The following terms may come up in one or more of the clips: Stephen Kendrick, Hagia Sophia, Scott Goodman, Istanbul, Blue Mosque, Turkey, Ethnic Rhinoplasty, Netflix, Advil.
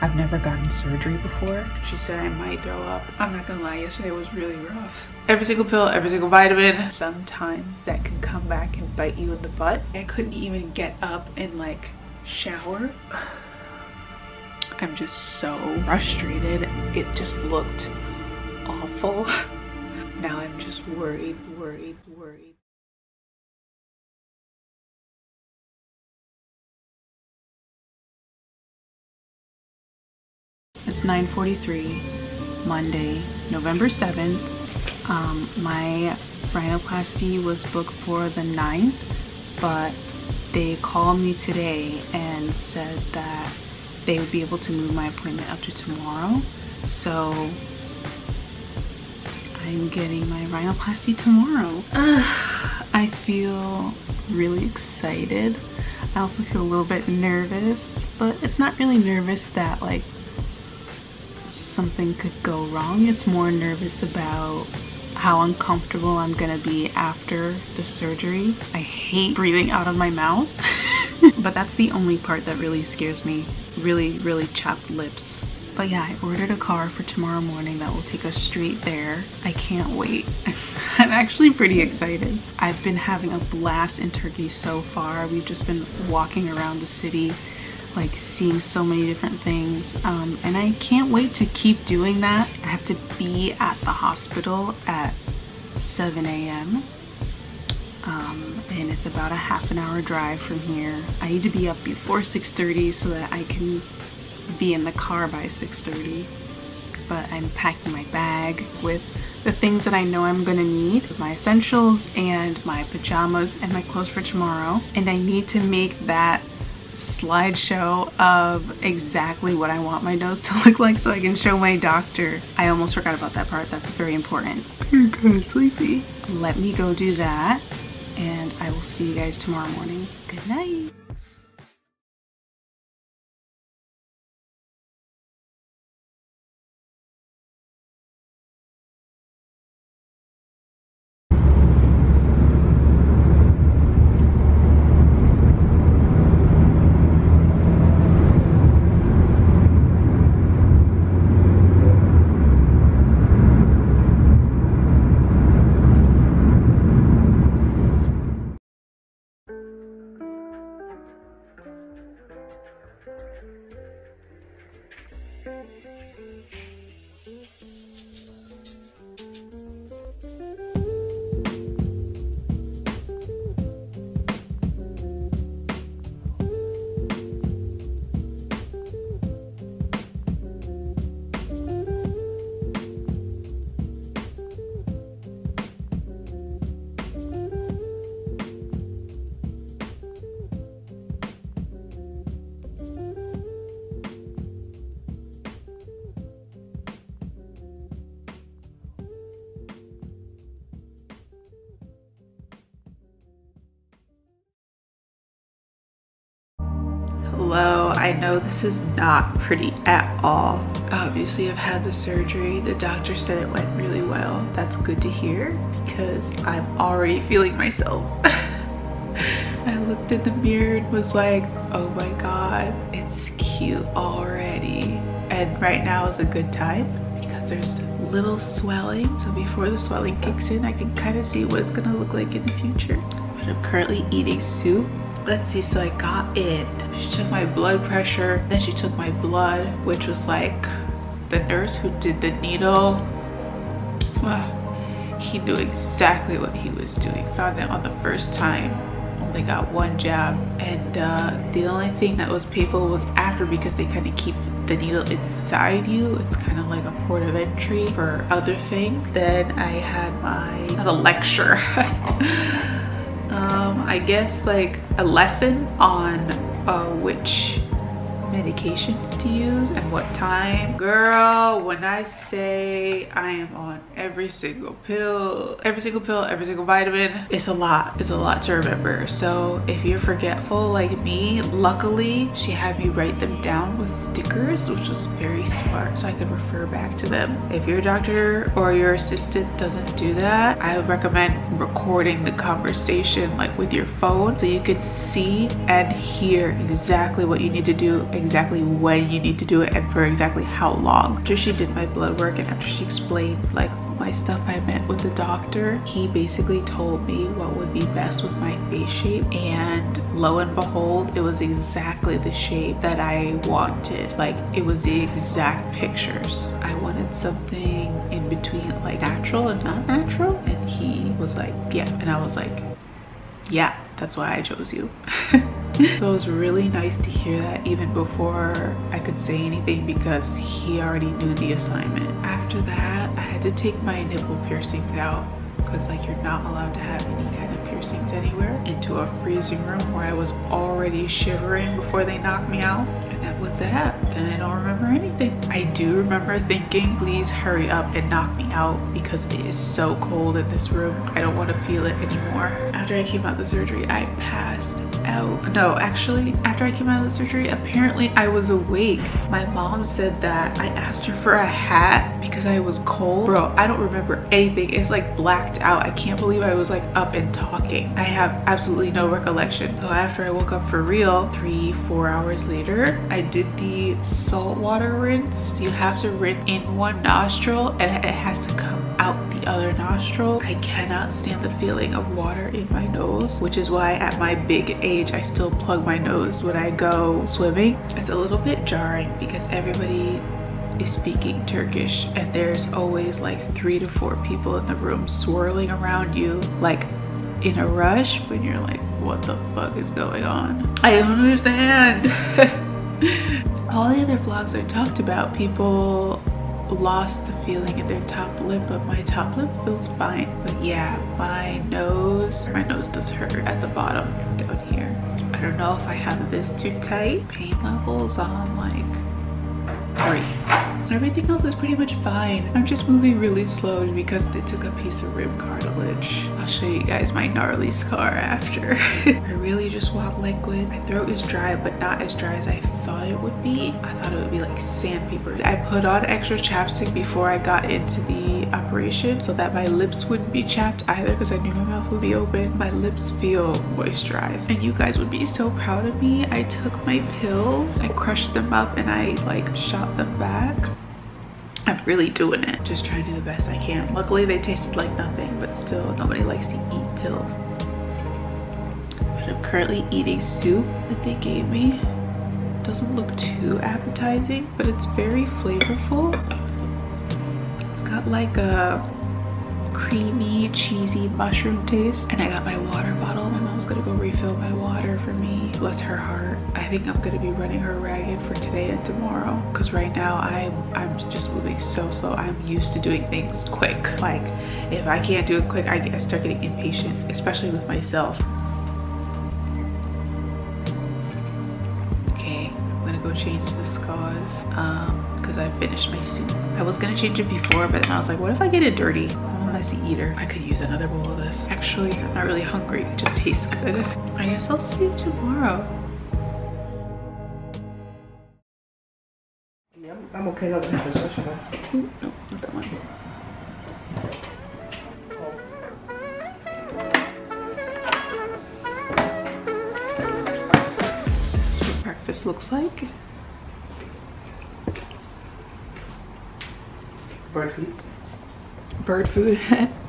I've never gotten surgery before. She said I might throw up. I'm not gonna lie, yesterday was really rough. Every single pill, every single vitamin. Sometimes that can come back and bite you in the butt. I couldn't even get up and like shower. I'm just so frustrated. It just looked awful. Now I'm just worried. It's 9:43, Monday, November 7th. My rhinoplasty was booked for the 9th, but they called me today and said that they would be able to move my appointment up to tomorrow. So I'm getting my rhinoplasty tomorrow. I feel really excited. I also feel a little bit nervous, but it's not really nervous that like something could go wrong. It's more nervous about how uncomfortable I'm gonna be after the surgery. I hate breathing out of my mouth. But that's the only part that really scares me. Really chapped lips. But yeah, I ordered a car for tomorrow morning that will take us straight there. I can't wait. I'm actually pretty excited. I've been having a blast in Turkey so far. We've just been walking around the city, like seeing so many different things, and I can't wait to keep doing that. I have to be at the hospital at 7 a.m. And it's about a half an hour drive from here. I need to be up before 6:30 so that I can be in the car by 6:30. But I'm packing my bag with the things that I know I'm gonna need, my essentials and my pajamas and my clothes for tomorrow, and I need to make that slideshow of exactly what I want my nose to look like so I can show my doctor. I almost forgot about that part. That's very important. I'm kind of sleepy. Let me go do that and I will see you guys tomorrow morning. Good night. Hello, I know this is not pretty at all. Obviously I've had the surgery. The doctor said it went really well. That's good to hear because I'm already feeling myself. I looked in the mirror and was like, oh my god, it's cute already. And right now is a good time because there's little swelling. So before the swelling kicks in, I can kind of see what it's gonna look like in the future. But I'm currently eating soup. Let's see, so I got in. She took my blood pressure, then she took my blood, which was like the nurse who did the needle. He knew exactly what he was doing. Found out on the first time. Only got one jab. And the only thing that was painful was after, because they kind of keep the needle inside you. It's kind of like a port of entry for other things. Then I had my, not a lecture. I guess like a lesson on which medications to use and what time. Girl, when I say I am on every single pill, every single vitamin, it's a lot to remember. So if you're forgetful like me, luckily she had me write them down with stickers, which was very smart, so I could refer back to them. If your doctor or your assistant doesn't do that, I would recommend recording the conversation like with your phone so you could see and hear exactly what you need to do, exactly exactly when you need to do it and for exactly how long. After she did my blood work and after she explained like my stuff, I met with the doctor. He basically told me what would be best with my face shape, and lo and behold, it was exactly the shape that I wanted. Like, it was the exact pictures. I wanted something in between, like natural and not natural, and he was like, yeah, and I was like, yeah, that's why I chose you. So it was really nice to hear that even before I could say anything, because he already knew the assignment. After that, I had to take my nipple piercings out, because like you're not allowed to have any kind of piercings anywhere, into a freezing room where I was already shivering before they knocked me out. And that was that. Then I don't remember anything. I do remember thinking, please hurry up and knock me out, because it is so cold in this room. I don't want to feel it anymore. After I came out of the surgery, I passed out. No, actually, after I came out of the surgery, apparently I was awake. My mom said that I asked her for a hat because I was cold. Bro, I don't remember anything. It's like blacked out. I can't believe I was like up and talking. I have absolutely no recollection. So after I woke up for real, 3-4 hours later, I did the salt water rinse. You have to rinse in one nostril and it has to come out the other nostril. I cannot stand the feeling of water in my nose, which is why at my big age I still plug my nose when I go swimming. It's a little bit jarring because everybody is speaking Turkish and there's always like 3 to 4 people in the room swirling around you like in a rush, when you're like, what the fuck is going on? I don't understand. All the other vlogs I talked about, people lost the feeling in their top lip, but my top lip feels fine. But yeah, my nose does hurt at the bottom down here. I don't know if I have this too tight. Pain levels on like 3. Everything else is pretty much fine. I'm just moving really slow because they took a piece of rib cartilage. I'll show you guys my gnarly scar after. I really just want liquid. My throat is dry, but not as dry as I thought it would be. I thought it would be like sandpaper. I put on extra chapstick before I got into the operation so that my lips wouldn't be chapped either, because I knew my mouth would be open. My lips feel moisturized and you guys would be so proud of me. I took my pills, I crushed them up and I like shot them back. I'm really doing it. Just trying to do the best I can. Luckily they tasted like nothing, but still nobody likes to eat pills. But I'm currently eating soup that they gave me. Doesn't look too appetizing, but it's very flavorful. It's got like a creamy, cheesy mushroom taste. And I got my water bottle. My mom's gonna go refill my water for me. Bless her heart. I think I'm gonna be running her ragged for today and tomorrow, because right now I'm just moving so slow. I'm used to doing things quick. Like if I can't do it quick, I start getting impatient, especially with myself. Change the scars because I finished my soup. I was gonna change it before, but then I was like, what if I get it dirty? I'm a messy eater. I could use another bowl of this. Actually, I'm not really hungry. It just tastes good. I guess I'll see you tomorrow. Yeah, I'm okay. Not gonna have this. Ooh, no, not that one. This looks like bird food.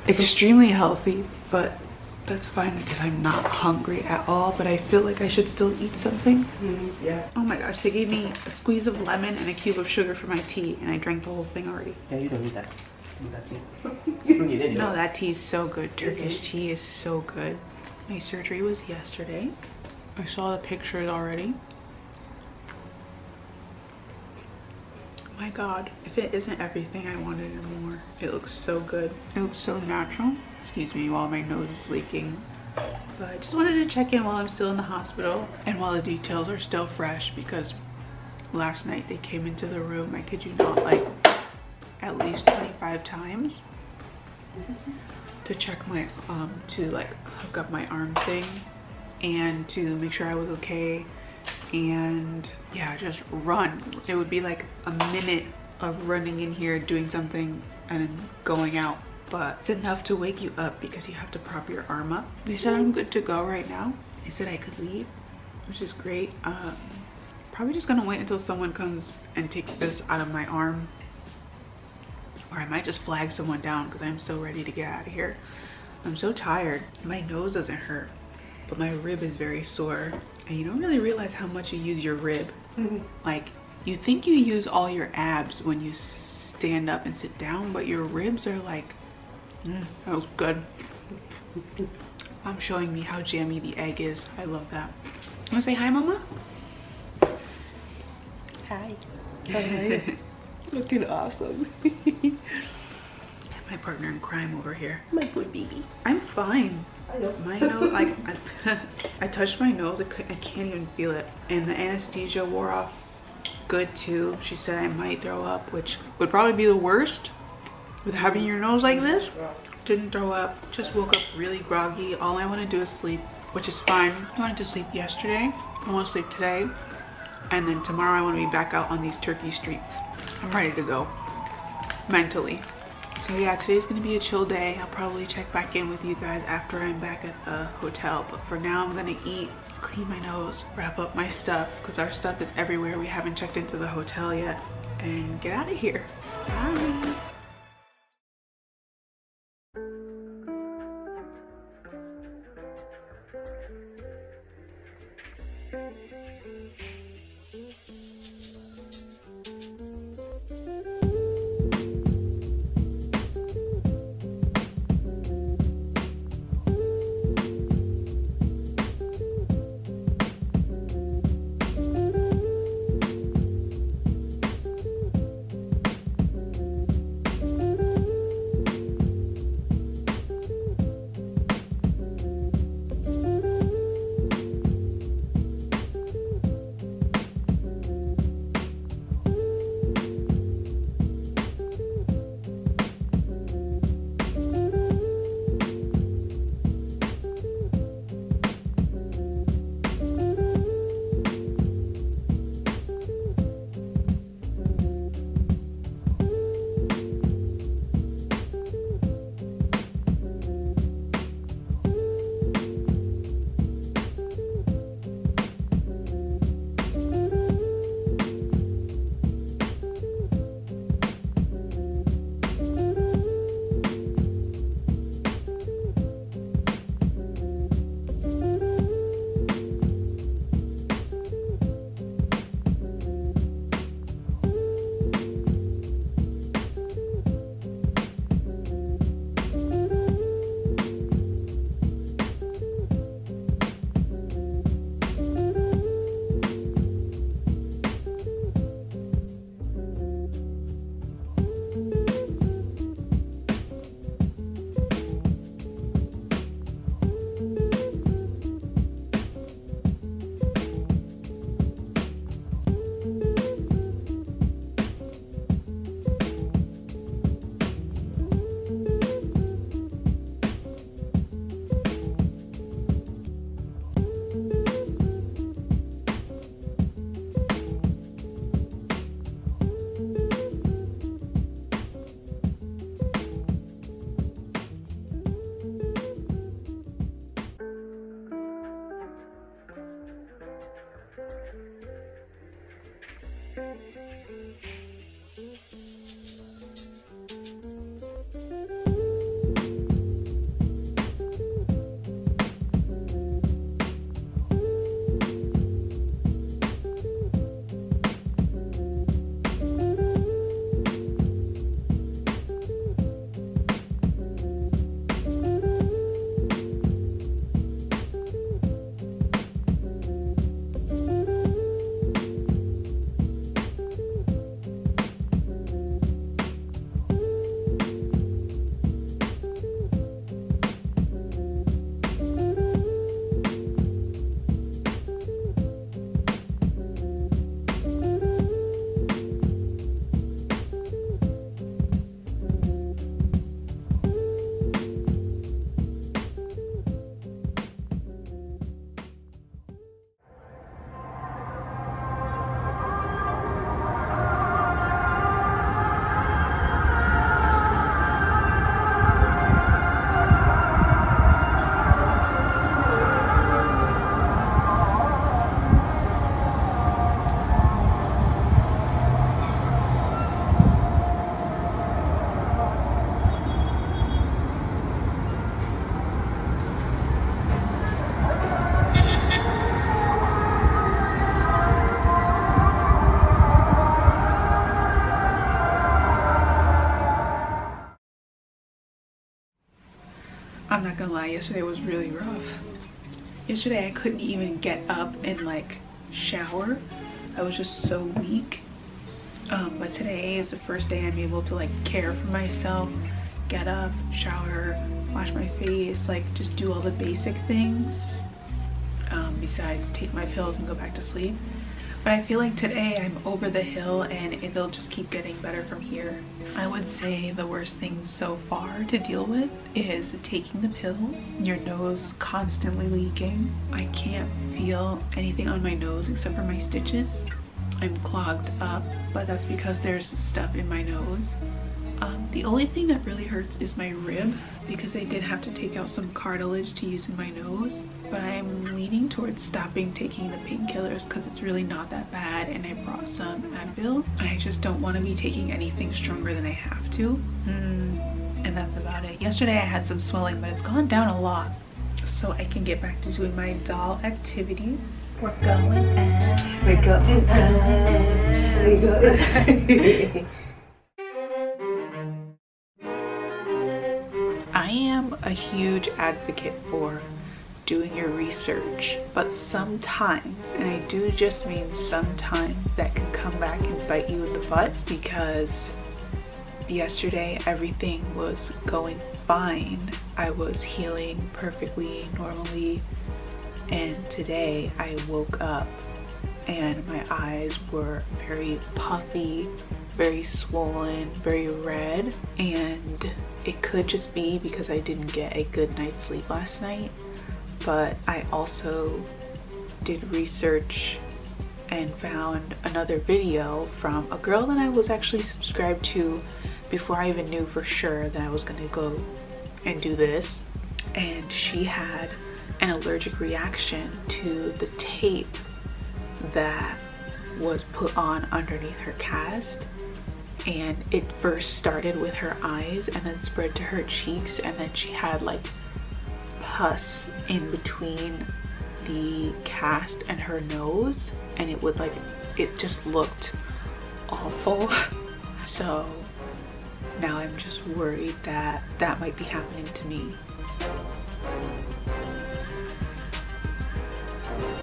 Extremely healthy, but that's fine because I'm not hungry at all, but I feel like I should still eat something. Yeah. Oh my gosh, they gave me a squeeze of lemon and a cube of sugar for my tea and I drank the whole thing already. Yeah, you don't need that. You don't need any. No, that tea is so good. Turkish tea is so good. My surgery was yesterday. I saw the pictures already. My god, if it isn't everything I wanted and more. It looks so good. It looks so natural. Excuse me while my nose is leaking. But I just wanted to check in while I'm still in the hospital and while the details are still fresh, because last night they came into the room, I kid you not, like at least 25 times to check my to like hook up my arm thing and to make sure I was okay. And yeah, just run. It would be like a minute of running in here, doing something and then going out, but it's enough to wake you up because you have to prop your arm up. They said I'm good to go right now. They said I could leave, which is great. probably just gonna wait until someone comes and takes this out of my arm, or I might just flag someone down because I'm so ready to get out of here. I'm so tired. My nose doesn't hurt, but my rib is very sore, and you don't really realize how much you use your rib. Like, you think you use all your abs when you stand up and sit down, but your ribs are like, that was good. I'm showing me how jammy the egg is. I love that. You wanna say hi, Mama? Hi. How are you? Looking awesome. My partner in crime over here. My poor baby. I'm fine. I know. My nose, like, I touched my nose. I can't even feel it. And the anesthesia wore off good too. She said I might throw up, which would probably be the worst with having your nose like this. Didn't throw up. Just woke up really groggy. All I want to do is sleep, which is fine. I wanted to sleep yesterday. I want to sleep today. And then tomorrow I want to be back out on these Turkey streets. I'm ready to go mentally. So yeah, today's gonna be a chill day. I'll probably check back in with you guys after I'm back at the hotel. But for now, I'm gonna eat, clean my nose, wrap up my stuff, because our stuff is everywhere. We haven't checked into the hotel yet, and get out of here. Bye. I'm not gonna lie, yesterday was really rough. Yesterday I couldn't even get up and like shower. I was just so weak. But today is the first day I'm able to like care for myself, get up, shower, wash my face, like just do all the basic things besides take my pills and go back to sleep. But I feel like today I'm over the hill and it'll just keep getting better from here. I would say the worst thing so far to deal with is taking the pills. Your nose constantly leaking. I can't feel anything on my nose except for my stitches. I'm clogged up, but that's because there's stuff in my nose. The only thing that really hurts is my rib, because they did have to take out some cartilage to use in my nose. But I'm leaning towards stopping taking the painkillers because it's really not that bad, and I brought some Advil. I just don't want to be taking anything stronger than I have to. And that's about it. Yesterday I had some swelling, but it's gone down a lot, so I can get back to doing my doll activities. We're going out. We're going out. We're going out. I am a huge advocate for doing your research, but sometimes, and I do just mean sometimes, that can come back and bite you in the butt, because yesterday everything was going fine. I was healing perfectly normally, and today I woke up and my eyes were very puffy, very swollen, very red, and it could just be because I didn't get a good night's sleep last night. But I also did research and found another video from a girl that I was actually subscribed to before I even knew for sure that I was gonna go and do this. And she had an allergic reaction to the tape that was put on underneath her cast. And it first started with her eyes and then spread to her cheeks, and then she had like pus in between the cast and her nose, and it would like, it just looked awful. So now I'm just worried that that might be happening to me.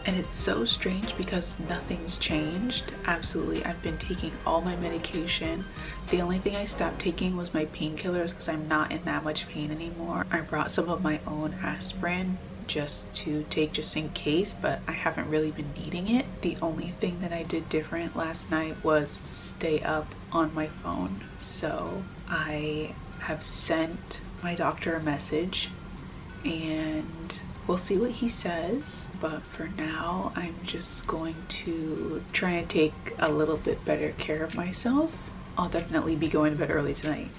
And it's so strange because nothing's changed. Absolutely, I've been taking all my medication. The only thing I stopped taking was my painkillers because I'm not in that much pain anymore. I brought some of my own aspirin just to take just in case, but I haven't really been needing it. The only thing that I did different last night was stay up on my phone. So I have sent my doctor a message and we'll see what he says. But for now, I'm just going to try and take a little bit better care of myself. I'll definitely be going to bed early tonight.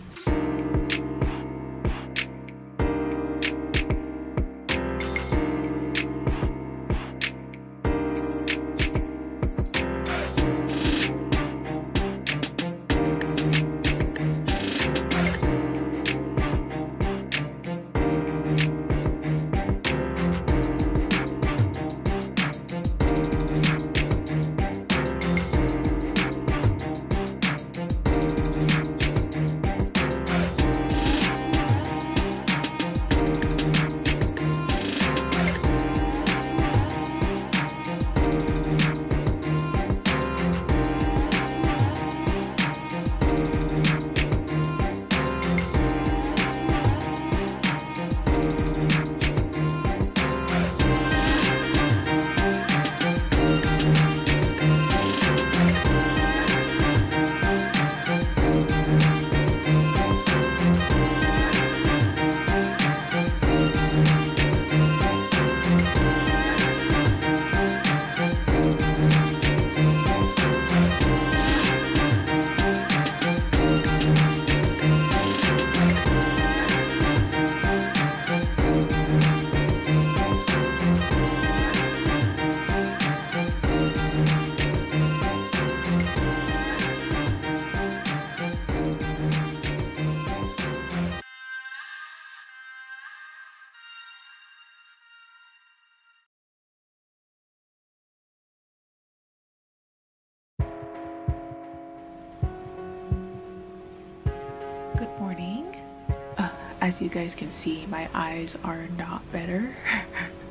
As you guys can see, my eyes are not better.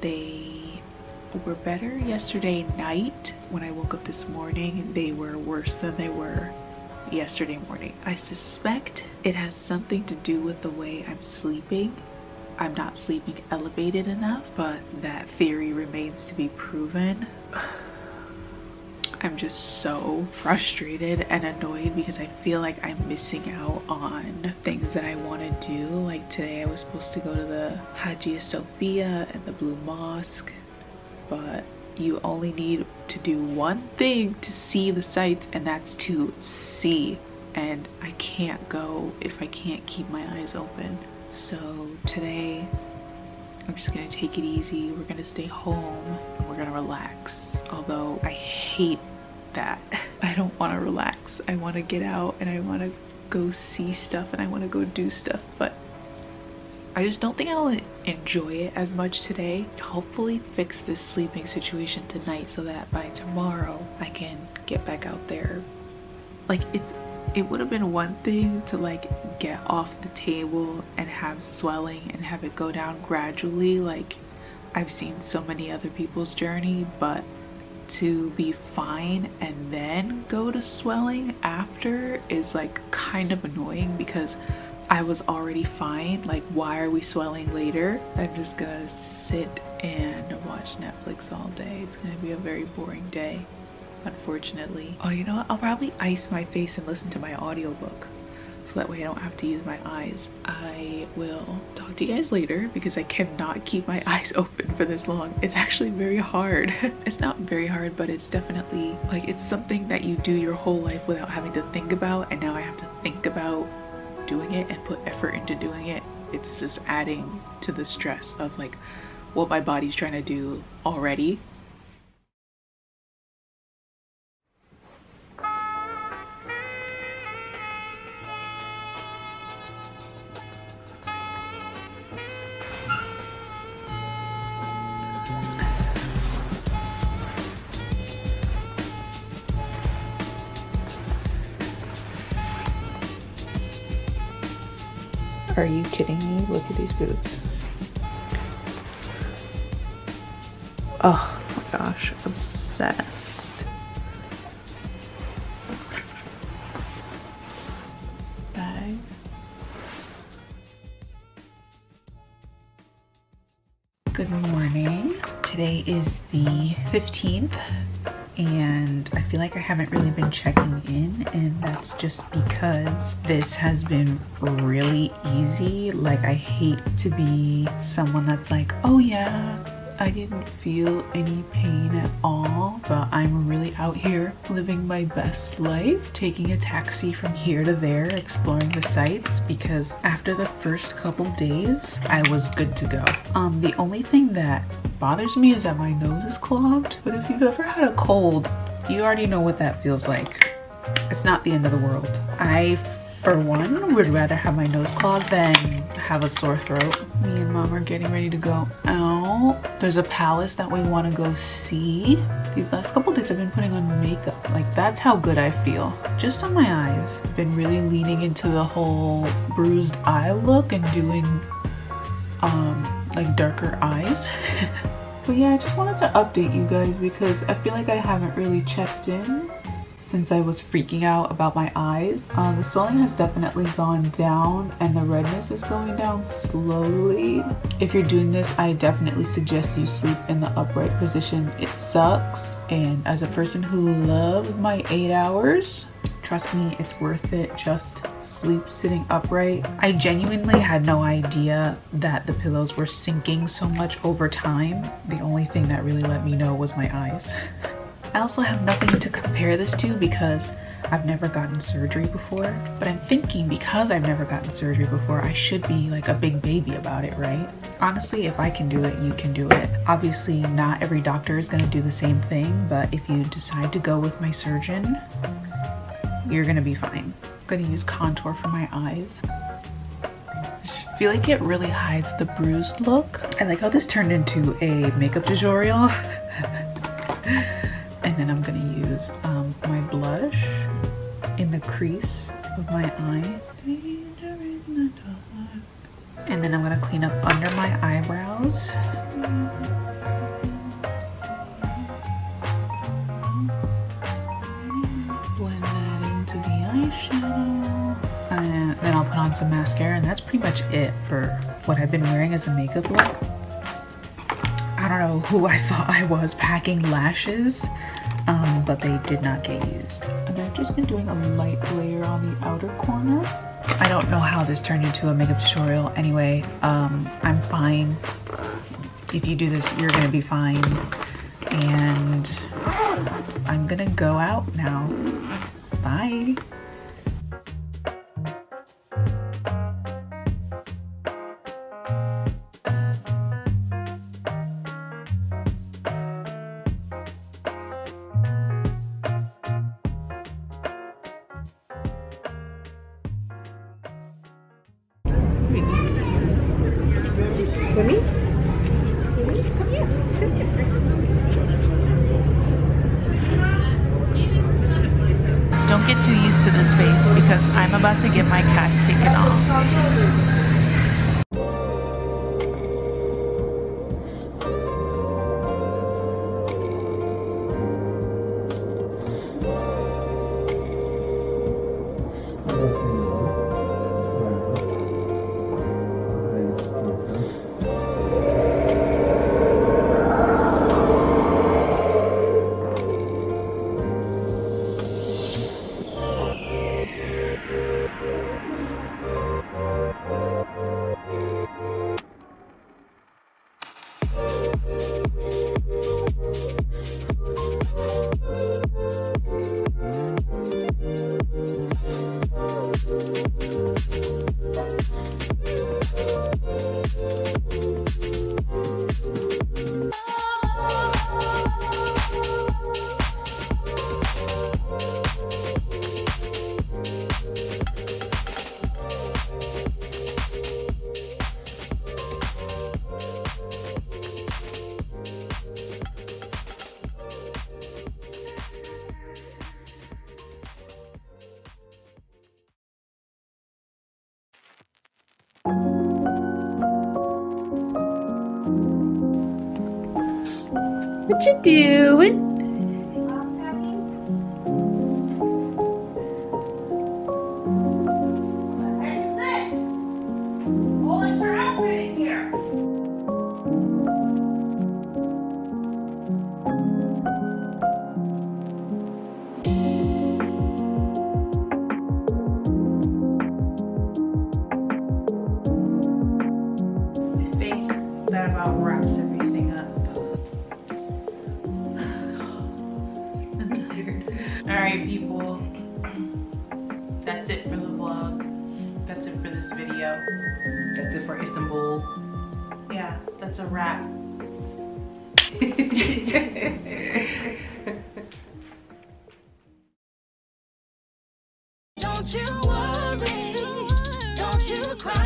They were better yesterday night. When I woke up this morning, they were worse than they were yesterday morning. I suspect it has something to do with the way I'm sleeping. I'm not sleeping elevated enough, but that theory remains to be proven. I'm just so frustrated and annoyed because I feel like I'm missing out on things that I want to do. Like today I was supposed to go to the Hagia Sophia and the Blue Mosque, but you only need to do one thing to see the sights, and that's to see. And I can't go if I can't keep my eyes open. So today I'm just gonna take it easy. We're gonna stay home and we're gonna relax. Although I hate that. I don't wanna relax. I wanna get out and I wanna go see stuff and I wanna go do stuff, but I just don't think I'll enjoy it as much today. Hopefully fix this sleeping situation tonight so that by tomorrow I can get back out there. Like it would have been one thing to like get off the table and have swelling and have it go down gradually, like I've seen so many other people's journey, but to be fine and then go to swelling after is like kind of annoying because I was already fine. Like, why are we swelling later? I'm just gonna sit and watch Netflix all day. It's gonna be a very boring day, unfortunately. Oh, you know what? I'll probably ice my face and listen to my audiobook so that way I don't have to use my eyes. I will talk to you guys later because I cannot keep my eyes open for this long. It's actually very hard. It's not very hard, but it's definitely like it's something that you do your whole life without having to think about, and now I have to think about doing it and put effort into doing it. It's just adding to the stress of like what my body's trying to do already. Are you kidding me? Look at these boots. Oh my gosh, obsessed. Bye. Good morning. Today is the 15th. And I feel like I haven't really been checking in, and that's just because this has been really easy. Like, I hate to be someone that's like, oh yeah, I didn't feel any pain at all, but I'm really out here living my best life, taking a taxi from here to there, exploring the sights, because after the first couple days, I was good to go. The only thing that bothers me is that my nose is clogged, but if you've ever had a cold, you already know what that feels like. It's not the end of the world. I, for one, would rather have my nose clogged than have a sore throat. Me and mom are getting ready to go out. There's a palace that we want to go see. These last couple days I've been putting on makeup. Like, that's how good I feel. Just on my eyes. I've been really leaning into the whole bruised eye look and doing like darker eyes. But yeah, I just wanted to update you guys because I feel like I haven't really checked in since I was freaking out about my eyes. The swelling has definitely gone down and the redness is going down slowly. If you're doing this, I definitely suggest you sleep in the upright position. It sucks. And as a person who loves my 8 hours, trust me, it's worth it. Just sleep sitting upright. I genuinely had no idea that the pillows were sinking so much over time. The only thing that really let me know was my eyes. I also have nothing to compare this to because I've never gotten surgery before, but I'm thinking because I've never gotten surgery before, I should be like a big baby about it, right? Honestly, if I can do it, you can do it. Obviously, not every doctor is gonna do the same thing, but if you decide to go with my surgeon, you're gonna be fine. I'm gonna use contour for my eyes. I feel like it really hides the bruised look. I like how this turned into a makeup tutorial. And then I'm gonna use my blush in the crease of my eye. Danger in the dark. And then I'm gonna clean up under my eyebrows. Blend that into the eyeshadow. And then I'll put on some mascara, and that's pretty much it for what I've been wearing as a makeup look. I don't know who I thought I was packing lashes, but they did not get used. And I've just been doing a light layer on the outer corner. I don't know how this turned into a makeup tutorial. Anyway, I'm fine. If you do this, you're gonna be fine. And I'm gonna go out now. Bye. Don't get too used to this face because I'm about to get my cast taken off. What you doing? That's it for the vlog. That's it for this video. That's it for Istanbul. Yeah, that's a wrap. Don't you worry, don't you cry.